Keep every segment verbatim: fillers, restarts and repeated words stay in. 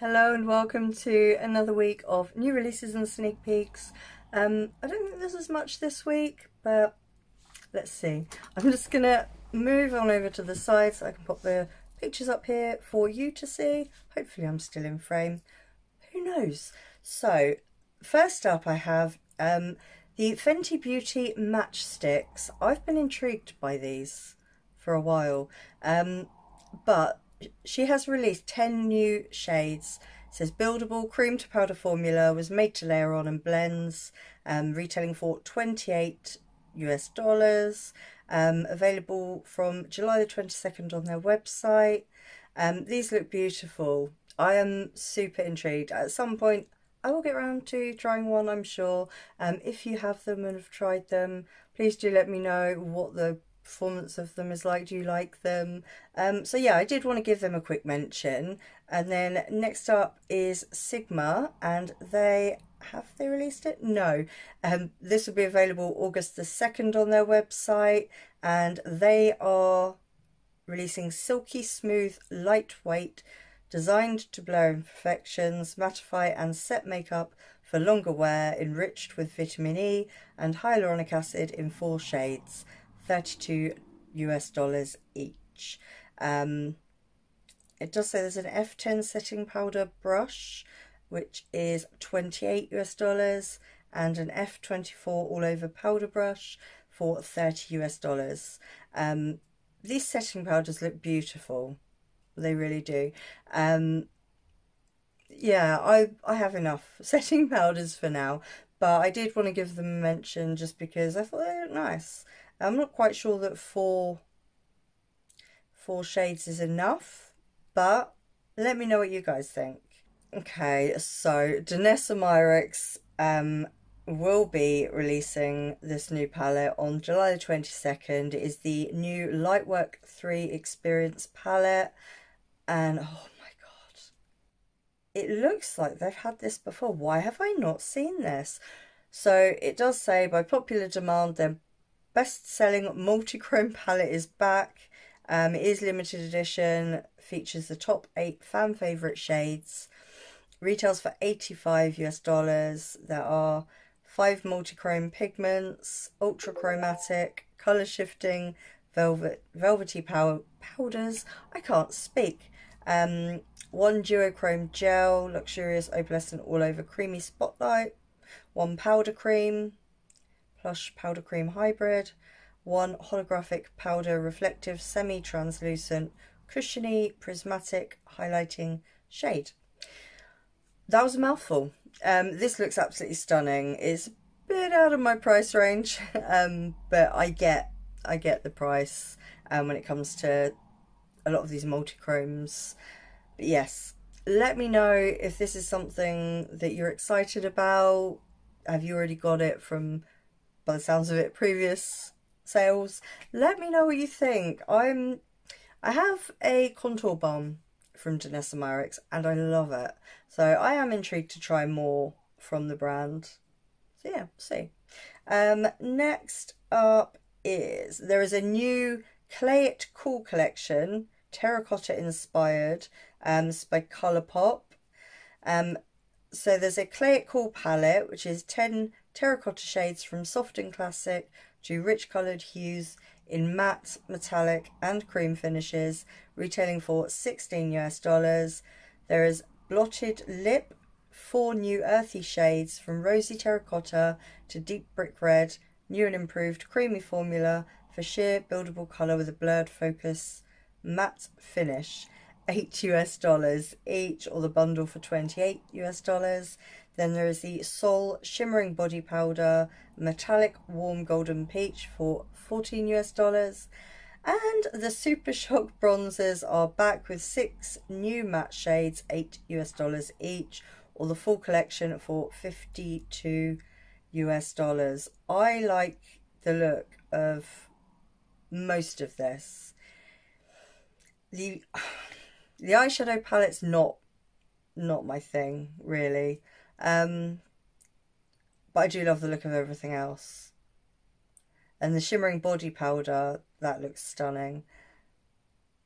Hello and welcome to another week of new releases and sneak peeks. Um, I don't think there's as much this week, but let's see. I'm just going to move on over to the side so I can pop the pictures up here for you to see. Hopefully I'm still in frame. Who knows? So, first up I have um, the Fenty Beauty Matchsticks. I've been intrigued by these for a while, um, but she has released ten new shades. It says buildable cream to powder formula, was made to layer on and blends, um, retailing for twenty-eight US dollars, um, available from July the twenty-second on their website. Um, these look beautiful. I am super intrigued. At some point I will get around to trying one, I'm sure. Um, if you have them and have tried them, please do let me know what the performance of them is like. Do you like them? Um, so yeah, I did want to give them a quick mention. And then next up is Sigma, and they have they released it? No. Um, this will be available August the second on their website, and they are releasing silky smooth, lightweight, designed to blur imperfections, mattify and set makeup for longer wear, enriched with vitamin E and hyaluronic acid in four shades. thirty-two US dollars each. Um, it does say there's an F ten setting powder brush, which is twenty-eight US dollars, and an F twenty-four all over powder brush for thirty US dollars. Um, these setting powders look beautiful. They really do. Um, yeah, I, I have enough setting powders for now, but I did want to give them a mention just because I thought they looked nice. I'm not quite sure that four, four shades is enough, but let me know what you guys think. Okay, so Danessa Myricks um, will be releasing this new palette on July the twenty-second. It is the new Lightwork three Experience palette, and oh my god, it looks like they've had this before. Why have I not seen this? So it does say, by popular demand, they're best-selling multi-chrome palette is back. Um, it is limited edition, features the top eight fan favourite shades, retails for eighty-five US dollars. There are five multi-chrome pigments, ultra-chromatic, colour-shifting, velvet, velvety pow powders, I can't speak, um, one duochrome gel, luxurious opalescent all-over creamy spotlight, one powder cream, plush powder cream hybrid, one holographic powder reflective semi-translucent cushiony prismatic highlighting shade. That was a mouthful. Um, this looks absolutely stunning. It's a bit out of my price range, um, but I get I get the price um, when it comes to a lot of these multi-chromes. But yes, let me know if this is something that you're excited about. Have you already got it from, by the sounds of it, previous sales? Let me know what you think. I'm I have a contour balm from Danessa Myricks and I love it, so I am intrigued to try more from the brand. So yeah, see. Um, next up is there is a new Clay It Cool collection, terracotta inspired, um, it's by Colourpop. Um, so there's a Clay It Cool palette, which is ten terracotta shades from soft and classic to rich coloured hues in matte, metallic and cream finishes, retailing for sixteen US dollars. There is Blotted Lip, four new earthy shades from rosy terracotta to deep brick red, new and improved creamy formula for sheer buildable colour with a blurred focus matte finish, eight US dollars each, or the bundle for twenty-eight US dollars. Then there is the Sol Shimmering Body Powder, Metallic Warm Golden Peach for fourteen US dollars. And the Super Shock Bronzers are back with six new matte shades, eight US dollars each, or the full collection for fifty-two US dollars. I like the look of most of this. The, the eyeshadow palette's not, not my thing, really. Um, but I do love the look of everything else, and the shimmering body powder, that looks stunning.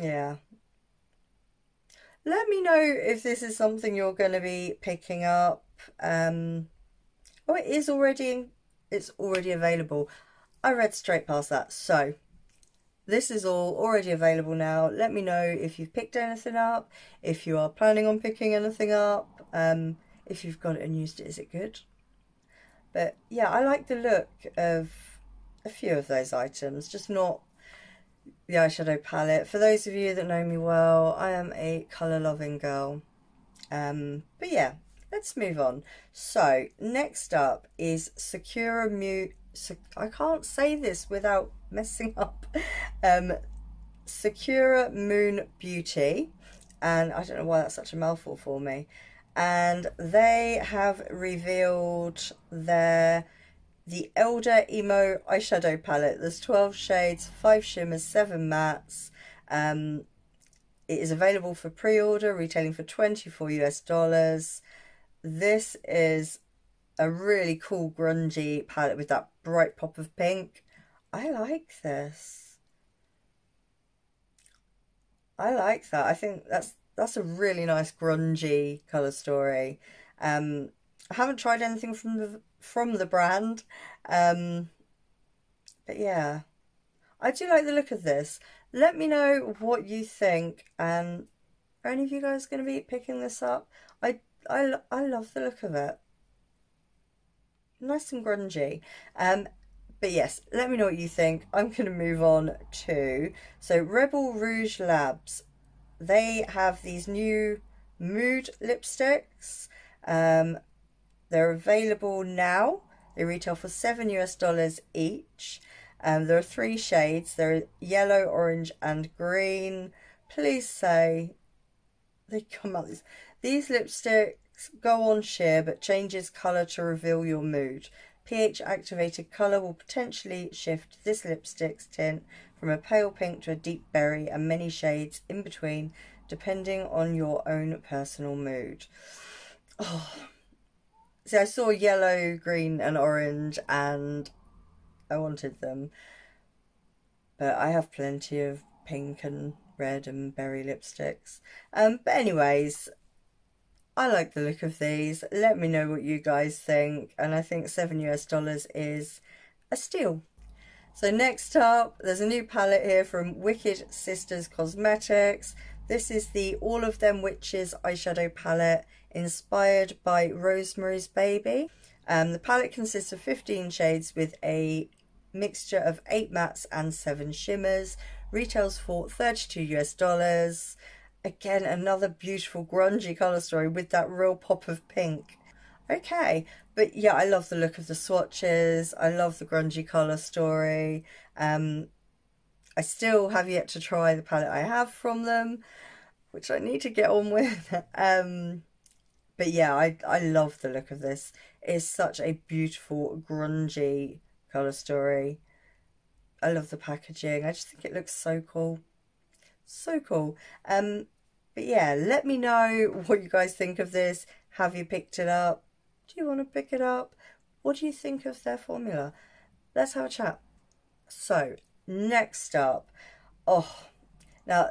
Yeah, let me know if this is something you're going to be picking up. Um, oh, it is already, it's already available. I read straight past that. So this is all already available now. Let me know if you've picked anything up, if you are planning on picking anything up, um, if you've got it and used it, is it good? But yeah, I like the look of a few of those items, just not the eyeshadow palette. For those of you that know me well, I am a colour loving girl. Um, but yeah, let's move on. So next up is Sakura Moon. I can't say this without messing up. Um, Sakura Moon Beauty, and I don't know why that's such a mouthful for me. And they have revealed their the Elder Emo eyeshadow palette. There's twelve shades, five shimmers, seven mattes. Um, it is available for pre-order, retailing for twenty-four US dollars. This is a really cool grungy palette with that bright pop of pink. I like this. I like that. I think that's that's a really nice grungy colour story. Um, I haven't tried anything from the from the brand, um, but yeah, I do like the look of this. Let me know what you think. And um, are any of you guys going to be picking this up? I I I love the look of it. Nice and grungy. Um, but yes, let me know what you think. I'm going to move on to, so Rebel Rouge Labs. They have these new mood lipsticks. Um, they're available now. They retail for seven US dollars each. Um, there are three shades. They're yellow, orange and green. Please say they come out. These, these lipsticks go on sheer but changes colour to reveal your mood. pH activated colour will potentially shift this lipstick's tint from a pale pink to a deep berry and many shades in between, depending on your own personal mood. Oh, see, I saw yellow, green and orange and I wanted them, but I have plenty of pink and red and berry lipsticks. Um, but anyways, I like the look of these. Let me know what you guys think. And I think seven US dollars is a steal. So next up, there's a new palette here from Wicked Sisters Cosmetics. This is the All of Them Witches eyeshadow palette, inspired by Rosemary's Baby. Um, the palette consists of fifteen shades with a mixture of eight mattes and seven shimmers. Retails for thirty-two US dollars. Again, another beautiful grungy colour story with that real pop of pink. Okay, but yeah, I love the look of the swatches. I love the grungy colour story. Um, I still have yet to try the palette I have from them, which I need to get on with. Um, but yeah, I, I love the look of this. It's such a beautiful grungy colour story. I love the packaging. I just think it looks so cool. So cool. Um but yeah, let me know what you guys think of this. Have you picked it up? Do you want to pick it up? What do you think of their formula? Let's have a chat. So next up, oh, now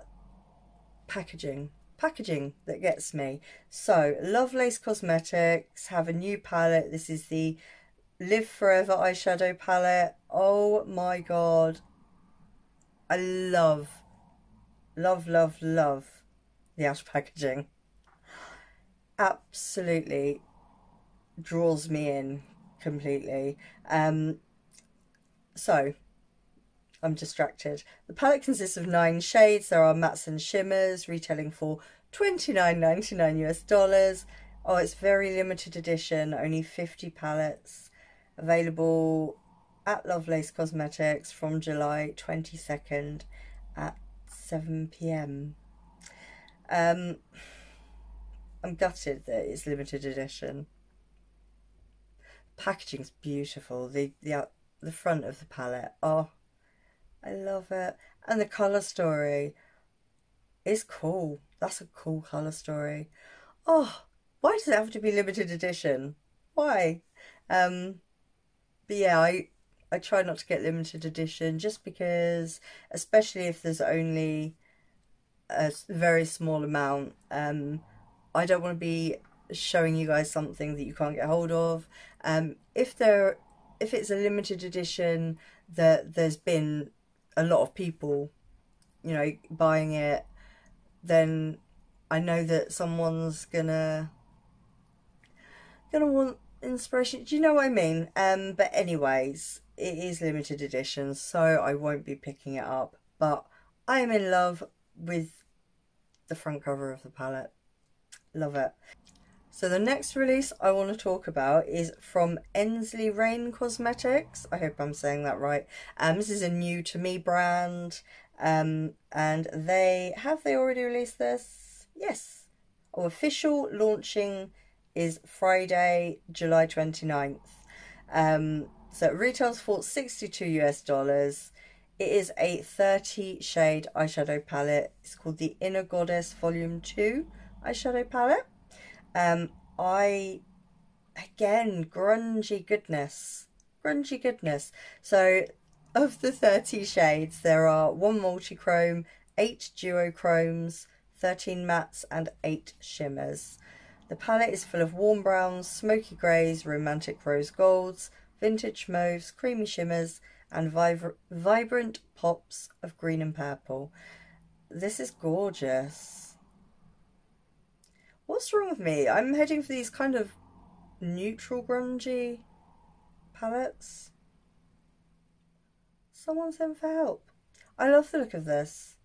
packaging packaging that gets me. So Lovelace Cosmetics have a new palette. This is the Live Forever eyeshadow palette. Oh my god, I love Love, love, love the outer packaging. Absolutely draws me in completely. Um, so, I'm distracted. The palette consists of nine shades. There are mattes and shimmers, retailing for twenty-nine ninety-nine US dollars. Oh, it's very limited edition, only fifty palettes. Available at Lovelace Cosmetics from July twenty-second at seven p m Um, I'm gutted that it's limited edition. Packaging's beautiful. The the out, the front of the palette. Oh, I love it. And the colour story is cool. That's a cool colour story. Oh, why does it have to be limited edition? Why? Um, but yeah, I. I try not to get limited edition just because, especially if there's only a very small amount. Um, I don't want to be showing you guys something that you can't get hold of. Um, if there, if it's a limited edition that there's been a lot of people, you know, buying it, then I know that someone's gonna gonna want inspiration. Do you know what I mean? Um, but anyways, it is limited edition, so I won't be picking it up. But I am in love with the front cover of the palette. Love it. So the next release I want to talk about is from Ensley Reign Cosmetics. I hope I'm saying that right. Um, this is a new to me brand. Um, and they, have they already released this? Yes. Our official launching is Friday, July twenty-ninth. Um, so it retails for sixty-two US dollars. It is a thirty shade eyeshadow palette. It's called the Inner Goddess Volume two eyeshadow palette. Um, I, again, grungy goodness, grungy goodness. So of the thirty shades, there are one multichrome, eight duochromes, thirteen mattes and eight shimmers. The palette is full of warm browns, smoky greys, romantic rose golds, vintage mauves, creamy shimmers and vibra vibrant pops of green and purple. This is gorgeous. What's wrong with me? I'm heading for these kind of neutral grungy palettes. Someone send for help. I love the look of this.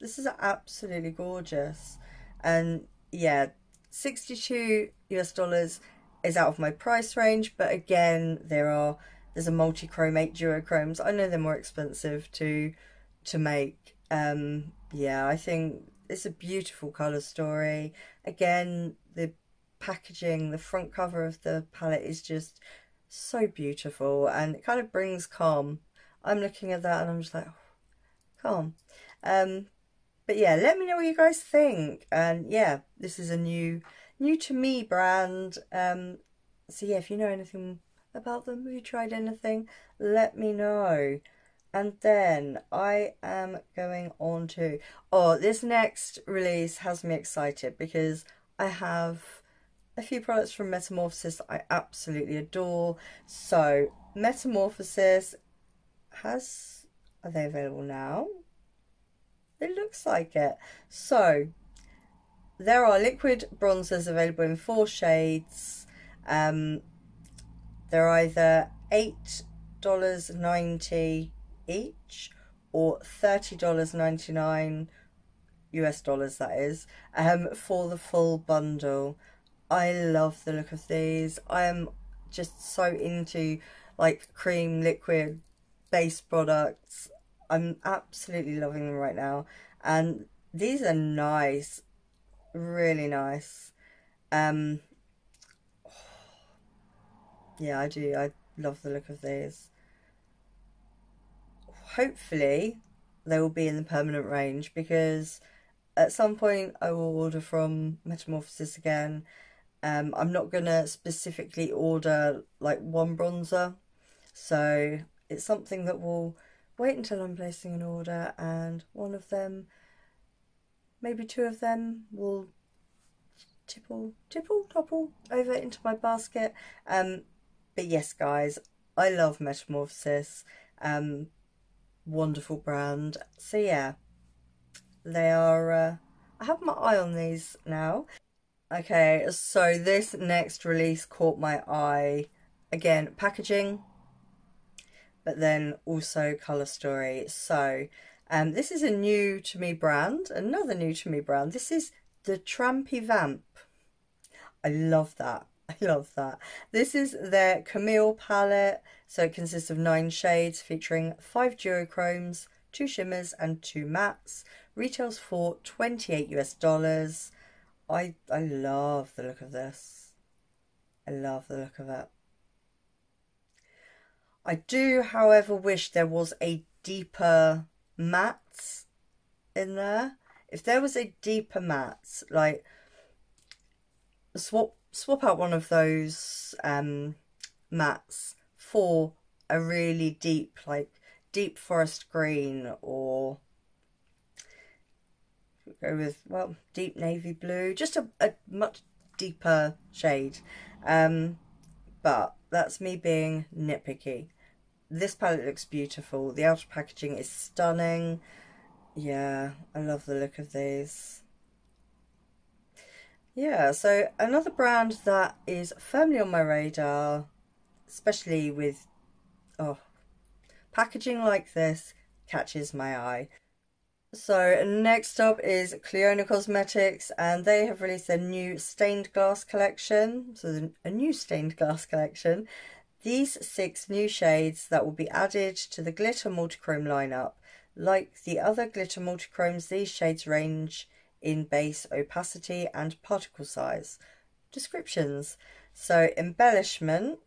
This is absolutely gorgeous. And yeah, sixty-two US dollars is out of my price range. But again, there are, there's a multi-chrome, eight duochromes. I know they're more expensive to, to make. Um, yeah, I think it's a beautiful colour story. Again, the packaging, the front cover of the palette is just so beautiful and it kind of brings calm. I'm looking at that and I'm just like, oh, calm. Um, but yeah, let me know what you guys think. And yeah, this is a new, new to me brand. Um, so yeah, if you know anything about them, have you tried anything, let me know. And then I am going on to, oh, this next release has me excited because I have a few products from Metamorphosis that I absolutely adore. So Metamorphosis has, are they available now? It looks like it. So there are liquid bronzers available in four shades. Um, they're either eight dollars ninety each or thirty dollars ninety-nine US dollars, that is, um for the full bundle. I love the look of these. I am just so into like cream liquid base products. I'm absolutely loving them right now, and these are nice, really nice. Um yeah, I do, I love the look of these. Hopefully they will be in the permanent range, because at some point I will order from Metamorphosis again. Um, I'm not going to specifically order like one bronzer. So it's something that will wait until I'm placing an order, and one of them, maybe two of them, will tipple, tipple, topple over into my basket. Um, but yes, guys, I love Metamorphosis. Um, wonderful brand. So yeah, they are, uh, I have my eye on these now. Okay, so this next release caught my eye. Again, packaging, but then also colour story. So um, this is a new to me brand, another new to me brand. This is The Trampy Vamp. I love that. I love that. This is their Camille palette. So it consists of nine shades featuring five duochromes, two shimmers and two mattes. Retails for twenty-eight US dollars. I, I love the look of this. I love the look of it. I do, however, wish there was a deeper matte in there. If there was a deeper matte, like swap swap out one of those um, mattes for a really deep, like deep forest green, or We'll go with, well, deep navy blue, just a, a much deeper shade. Um, but that's me being nitpicky. This palette looks beautiful. The outer packaging is stunning. Yeah, I love the look of these. Yeah, so another brand that is firmly on my radar, especially with, oh, packaging like this catches my eye. So next up is Clionadh Cosmetics, and they have released their new stained glass collection. So a new stained glass collection. These six new shades that will be added to the glitter multichrome lineup. Like the other glitter multichromes, these shades range in base opacity and particle size. Descriptions. So embellishment.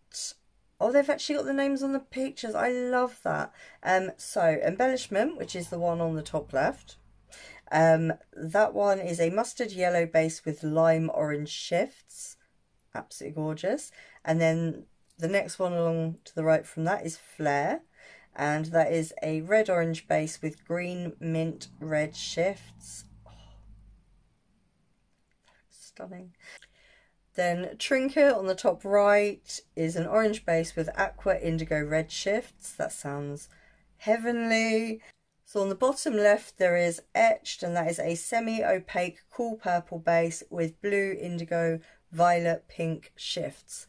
Oh, they've actually got the names on the pictures. I love that. Um, so embellishment, which is the one on the top left. Um, that one is a mustard yellow base with lime orange shifts. Absolutely gorgeous. And then the next one along to the right from that is Flare. And that is a red orange base with green mint red shifts. Oh, stunning. Then Trinket on the top right is an orange base with aqua indigo red shifts. That sounds heavenly. So on the bottom left there is Etched, and that is a semi-opaque cool purple base with blue, indigo, violet, pink shifts.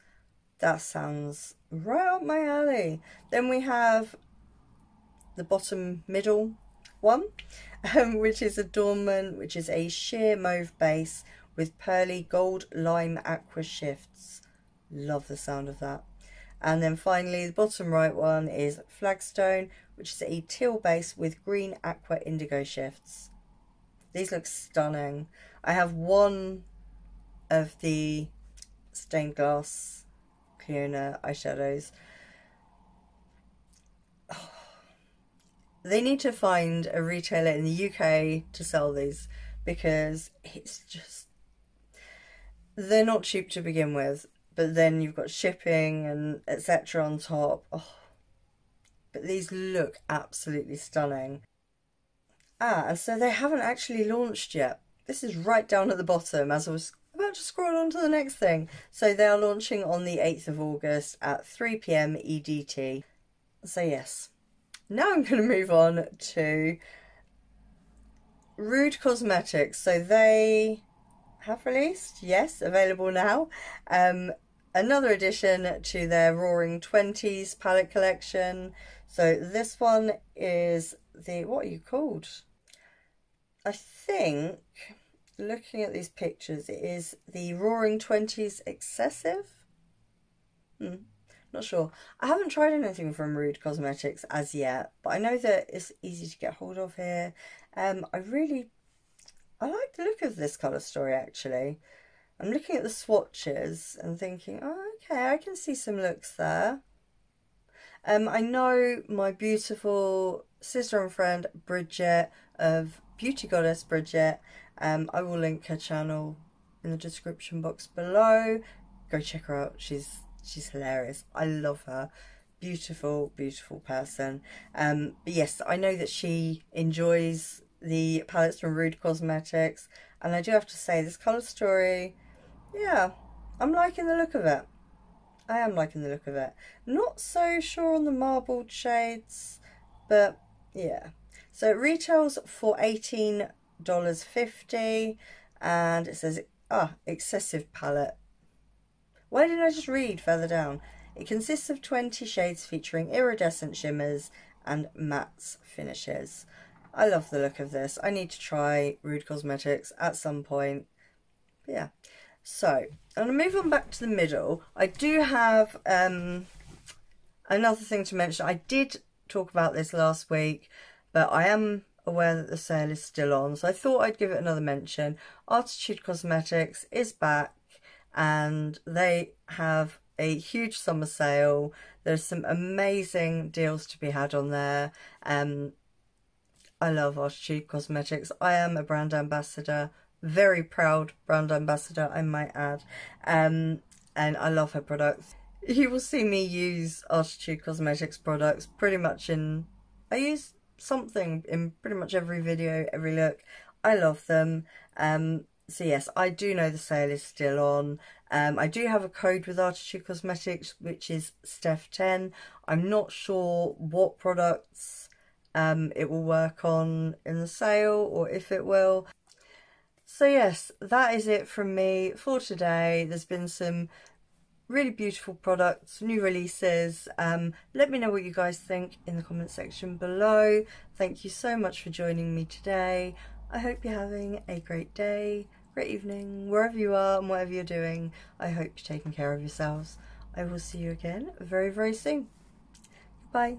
That sounds right up my alley. Then we have the bottom middle one, um, which is Adornment, which is a sheer mauve base with pearly gold lime aqua shifts. Love the sound of that. And then finally the bottom right one is Flagstone, which is a teal base with green aqua indigo shifts. These look stunning. I have one of the stained glass Clionadh eyeshadows. Oh, they need to find a retailer in the U K to sell these, because it's just, they're not cheap to begin with, but then you've got shipping and et cetera on top. Oh, but these look absolutely stunning. Ah, and so they haven't actually launched yet. This is right down at the bottom as I was about to scroll on to the next thing. So they are launching on the eighth of August at three p m E D T. So yes, now I'm going to move on to Rude Cosmetics. So they have released, yes, available now, um, another addition to their Roaring twenties palette collection. So this one is the, what are you called? I think, looking at these pictures, it is the Roaring twenties Excessive? Hmm, not sure. I haven't tried anything from Rude Cosmetics as yet, but I know that it's easy to get hold of here. Um, I really, I like the look of this colour story actually. I'm looking at the swatches and thinking, oh, okay, I can see some looks there. Um, I know my beautiful sister and friend Bridget of Beauty Goddess Bridget. Um, I will link her channel in the description box below. Go check her out. She's she's hilarious. I love her. Beautiful, beautiful person. Um, but yes, I know that she enjoys the palettes from Rude Cosmetics, and I do have to say this colour story, yeah, I'm liking the look of it. I am liking the look of it. Not so sure on the marbled shades, but yeah. So it retails for eighteen dollars fifty, and it says, ah, Excessive palette. Why didn't I just read further down? It consists of twenty shades featuring iridescent shimmers and matte finishes. I love the look of this. I need to try Rude Cosmetics at some point. But yeah. So, I'm going to move on back to the middle. I do have um, another thing to mention. I did talk about this last week, but I am aware that the sale is still on, so I thought I'd give it another mention. Arttitude Cosmetics is back, and they have a huge summer sale. There's some amazing deals to be had on there. Um, I love Arttitude Cosmetics. I am a brand ambassador, very proud brand ambassador, I might add. Um, and I love her products. You will see me use Arttitude Cosmetics products pretty much in, I use something in pretty much every video, every look. I love them. Um, so yes, I do know the sale is still on. Um, I do have a code with Arttitude Cosmetics, which is Steph ten. I'm not sure what products um, it will work on in the sale, or if it will. So yes, that is it from me for today. There's been some really beautiful products, new releases. Um, let me know what you guys think in the comment section below. Thank you so much for joining me today. I hope you're having a great day, great evening, wherever you are and whatever you're doing. I hope you're taking care of yourselves. I will see you again very, very soon. Bye.